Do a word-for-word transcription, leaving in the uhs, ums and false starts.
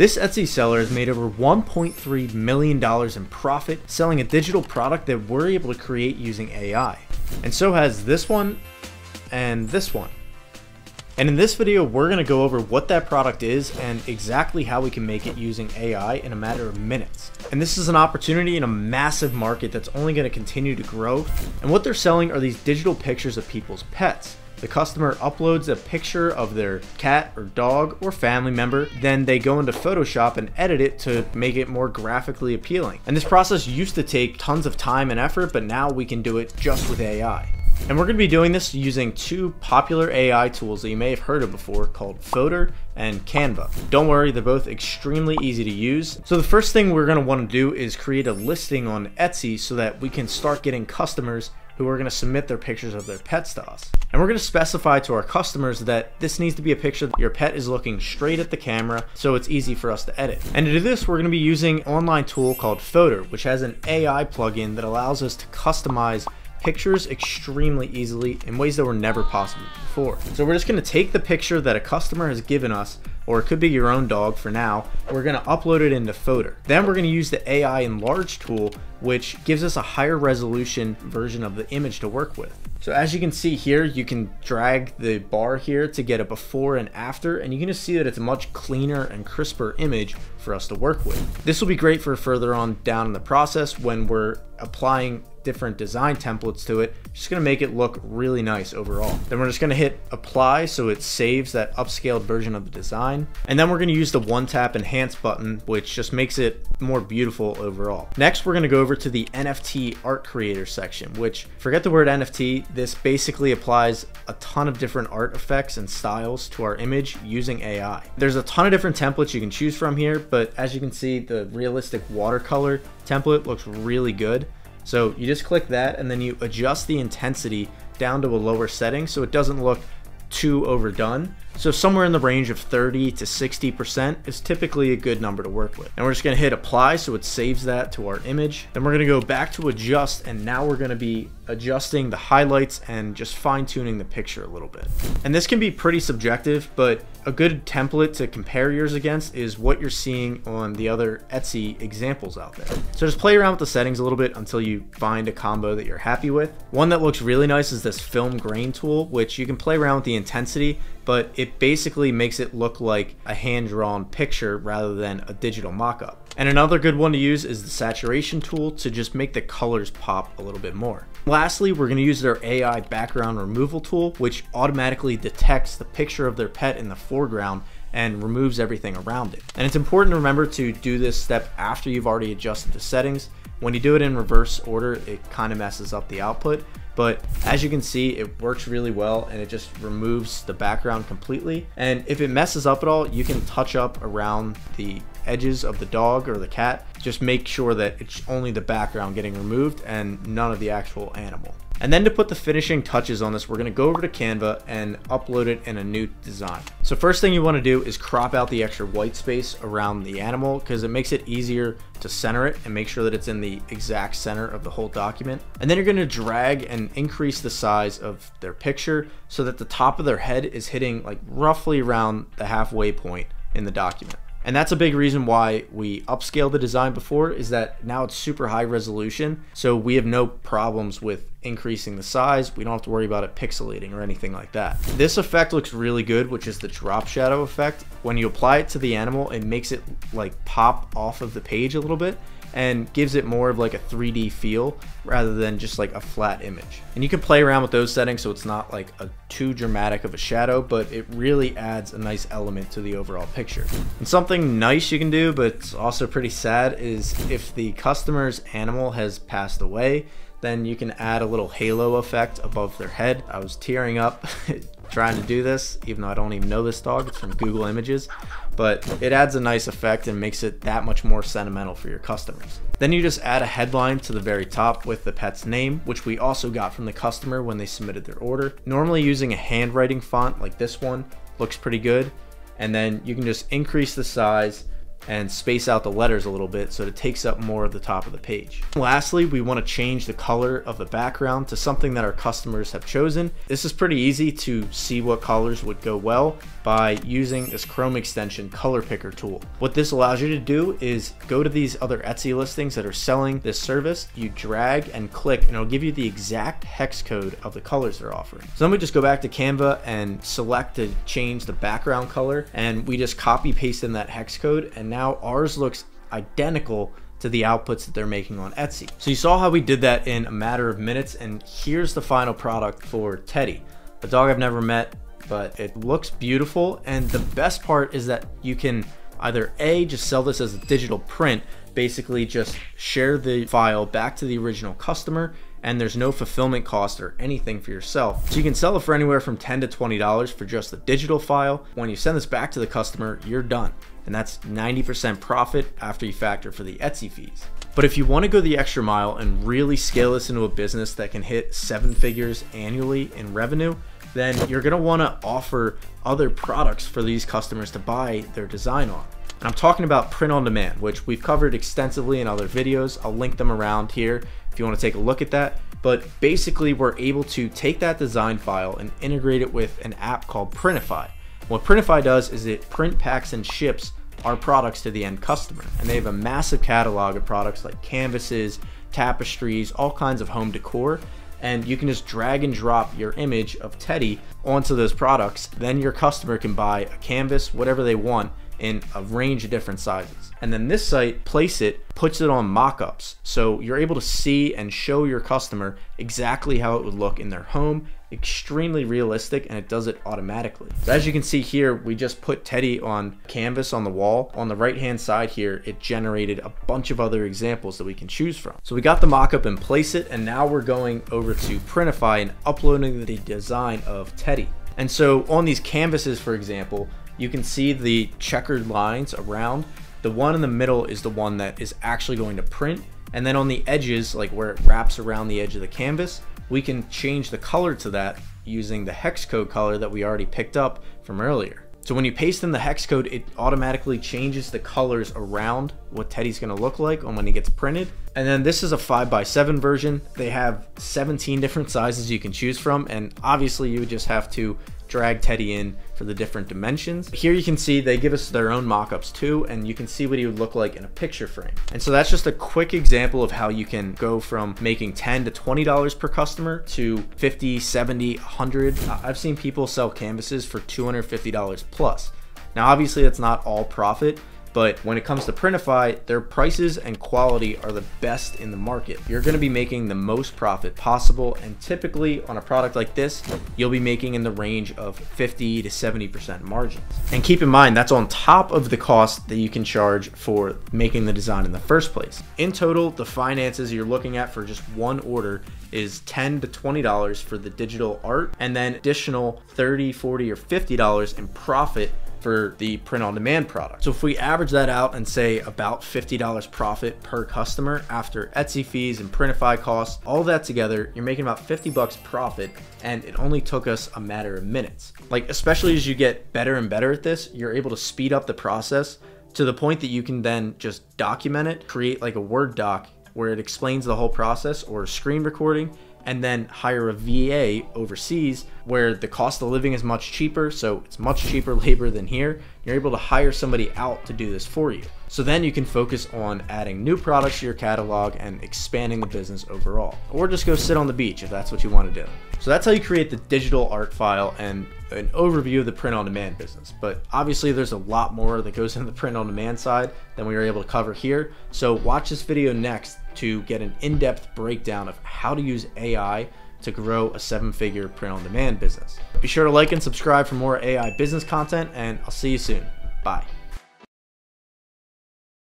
This Etsy seller has made over one point three million dollars in profit selling a digital product that we're able to create using A I. And so has this one and this one. And in this video, we're going to go over what that product is and exactly how we can make it using A I in a matter of minutes. And this is an opportunity in a massive market that's only going to continue to grow. And what they're selling are these digital pictures of people's pets. The customer uploads a picture of their cat or dog or family member, then they go into Photoshop and edit it to make it more graphically appealing. And this process used to take tons of time and effort, but now we can do it just with A I. And we're going to be doing this using two popular A I tools that you may have heard of before called Fotor and Canva. Don't worry, they're both extremely easy to use. So the first thing we're going to want to do is create a listing on Etsy so that we can start getting customers who are going to submit their pictures of their pets to us. And we're going to specify to our customers that this needs to be a picture that your pet is looking straight at the camera, so it's easy for us to edit. And to do this, we're going to be using an online tool called Fotor, which has an A I plugin that allows us to customize pictures extremely easily in ways that were never possible before. So we're just going to take the picture that a customer has given us, or it could be your own dog for now. We're going to upload it into Fotor. Then we're going to use the A I enlarge tool, which gives us a higher resolution version of the image to work with. So as you can see here, you can drag the bar here to get a before and after, and you can just see that it's a much cleaner and crisper image for us to work with. This will be great for further on down in the process when we're applying different design templates to it. Just gonna make it look really nice overall. Then we're just gonna hit apply so it saves that upscaled version of the design. And then we're gonna use the one tap enhance button, which just makes it more beautiful overall. Next, we're gonna go over to the N F T art creator section, which, forget the word N F T, this basically applies a ton of different art effects and styles to our image using A I. There's a ton of different templates you can choose from here, but as you can see, the realistic watercolor template looks really good. So you just click that and then you adjust the intensity down to a lower setting so it doesn't look too overdone. So somewhere in the range of thirty to sixty percent is typically a good number to work with. And we're just gonna hit apply so it saves that to our image. Then we're gonna go back to adjust, and now we're gonna be adjusting the highlights and just fine tuning the picture a little bit. And this can be pretty subjective, but a good template to compare yours against is what you're seeing on the other Etsy examples out there. So just play around with the settings a little bit until you find a combo that you're happy with. One that looks really nice is this film grain tool, which you can play around with the intensity, but it basically makes it look like a hand-drawn picture rather than a digital mock-up. And another good one to use is the saturation tool to just make the colors pop a little bit more. Lastly, we're going to use their A I background removal tool, which automatically detects the picture of their pet in the foreground and removes everything around it. And it's important to remember to do this step after you've already adjusted the settings. When you do it in reverse order, it kind of messes up the output. But as you can see, it works really well and it just removes the background completely. And if it messes up at all, you can touch up around the edges of the dog or the cat. Just make sure that it's only the background getting removed and none of the actual animal. And then to put the finishing touches on this, we're gonna go over to Canva and upload it in a new design. So first thing you wanna do is crop out the extra white space around the animal because it makes it easier to center it and make sure that it's in the exact center of the whole document. And then you're gonna drag and increase the size of their picture so that the top of their head is hitting like roughly around the halfway point in the document. And that's a big reason why we upscaled the design before, is that now it's super high resolution, so we have no problems with increasing the size. We don't have to worry about it pixelating or anything like that. This effect looks really good, which is the drop shadow effect. When you apply it to the animal, it makes it like pop off of the page a little bit and gives it more of like a three D feel rather than just like a flat image. And you can play around with those settings so it's not like a too dramatic of a shadow, but it really adds a nice element to the overall picture. And something nice you can do, but it's also pretty sad, is if the customer's animal has passed away, then you can add a little halo effect above their head. I was tearing up trying to do this, even though I don't even know this dog. It's from Google Images, but it adds a nice effect and makes it that much more sentimental for your customers. Then you just add a headline to the very top with the pet's name, which we also got from the customer when they submitted their order. Normally using a handwriting font like this one looks pretty good. And then you can just increase the size and space out the letters a little bit so that it takes up more of the top of the page. Lastly, we want to change the color of the background to something that our customers have chosen. This is pretty easy to see what colors would go well by using this Chrome extension color picker tool. What this allows you to do is go to these other Etsy listings that are selling this service, you drag and click, and it'll give you the exact hex code of the colors they're offering. So then we just go back to Canva and select to change the background color, and we just copy paste in that hex code, and now ours looks identical to the outputs that they're making on Etsy. So you saw how we did that in a matter of minutes, and here's the final product for Teddy, a dog I've never met, but it looks beautiful. And the best part is that you can either A, just sell this as a digital print, basically just share the file back to the original customer, and there's no fulfillment cost or anything for yourself. So you can sell it for anywhere from ten to twenty dollars for just the digital file. When you send this back to the customer, you're done. And that's ninety percent profit after you factor for the Etsy fees. But if you want to go the extra mile and really scale this into a business that can hit seven figures annually in revenue, then you're going to want to offer other products for these customers to buy their design on. And I'm talking about print on demand, which we've covered extensively in other videos. I'll link them around here if you want to take a look at that. But basically, we're able to take that design file and integrate it with an app called Printify. What Printify does is it print, packs, and ships our products to the end customer. And they have a massive catalog of products like canvases, tapestries, all kinds of home decor. And you can just drag and drop your image of Teddy onto those products. Then your customer can buy a canvas, whatever they want, in a range of different sizes. And then this site, Placeit, puts it on mock-ups. So you're able to see and show your customer exactly how it would look in their home. Extremely realistic, and it does it automatically. So as you can see here, we just put Teddy on canvas on the wall. On the right-hand side here, it generated a bunch of other examples that we can choose from. So we got the mock-up and place it, and now we're going over to Printify and uploading the design of Teddy. And so on these canvases, for example, you can see the checkered lines around. The one in the middle is the one that is actually going to print. And then on the edges, like where it wraps around the edge of the canvas, we can change the color to that using the hex code color that we already picked up from earlier. So when you paste in the hex code, it automatically changes the colors around what Teddy's gonna look like on when he gets printed. And then this is a five by seven version. They have seventeen different sizes you can choose from. And obviously you would just have to drag Teddy in for the different dimensions. Here you can see they give us their own mock-ups too, and you can see what he would look like in a picture frame. And so that's just a quick example of how you can go from making ten to twenty dollars per customer to fifty, seventy, one hundred. I've seen people sell canvases for two hundred fifty dollars plus. Now, obviously that's not all profit, but when it comes to Printify, their prices and quality are the best in the market. You're gonna be making the most profit possible, and typically on a product like this, you'll be making in the range of fifty to seventy percent margins. And keep in mind, that's on top of the cost that you can charge for making the design in the first place. In total, the finances you're looking at for just one order is ten to twenty dollars for the digital art, and then additional thirty, forty, or fifty dollars in profit for the print on demand product. So if we average that out and say about fifty dollars profit per customer after Etsy fees and Printify costs, all that together, you're making about fifty bucks profit, and it only took us a matter of minutes. Like, especially as you get better and better at this, you're able to speed up the process to the point that you can then just document it, create like a Word doc where it explains the whole process, or a screen recording, and then hire a V A overseas where the cost of living is much cheaper. So it's much cheaper labor than here. You're able to hire somebody out to do this for you. So then you can focus on adding new products to your catalog and expanding the business overall, or just go sit on the beach if that's what you want to do. So that's how you create the digital art file and an overview of the print on demand business. But obviously there's a lot more that goes into the print on demand side than we were able to cover here. So watch this video next to get an in-depth breakdown of how to use A I to grow a seven-figure print-on-demand business. Be sure to like and subscribe for more A I business content, and I'll see you soon. Bye.